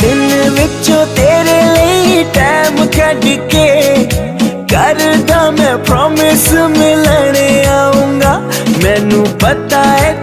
दिल विचों तेरे लिए टाइम कट के करदा मैं प्रॉमिस मिलने आऊंगा। मैनू पता है